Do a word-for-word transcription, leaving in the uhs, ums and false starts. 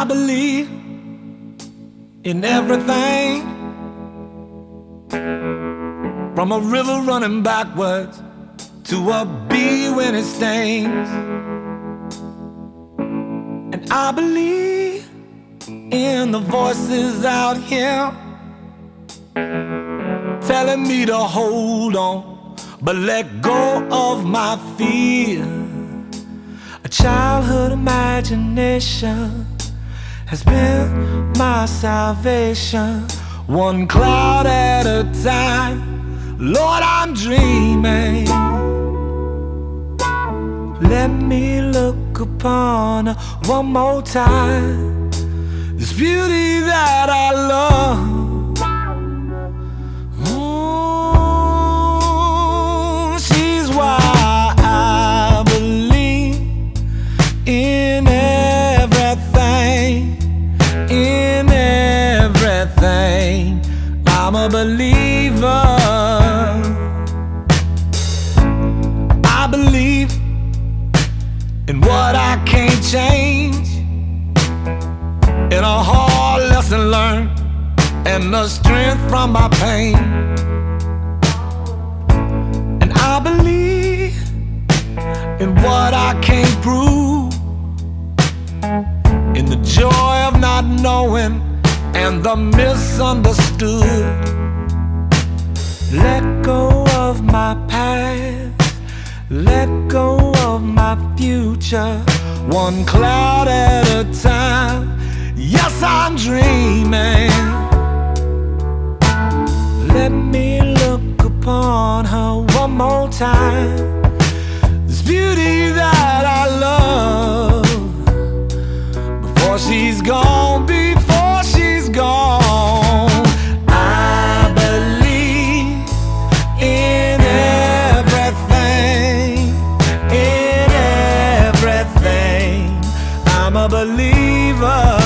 I believe in everything, from a river running backwards to a bee when it stings. And I believe in the voices out here telling me to hold on, but let go of my fear. A childhood imagination has been my salvation, one cloud at a time. Lord, I'm dreaming. Let me look upon her one more time, this beauty that I love. Ooh, she's why I believe in everything. In everything, I'm a believer. I believe in what I can't change, in a hard lesson learned, and the strength from my pain. And I believe in what I can't prove, in the joy of not knowing and the misunderstood. Let go of my past, let go of my future, one cloud at a time. Yes, I'm dreaming. Let me look upon her one more time, this beauty that I love, before she's gone, before she's gone. I'm a believer.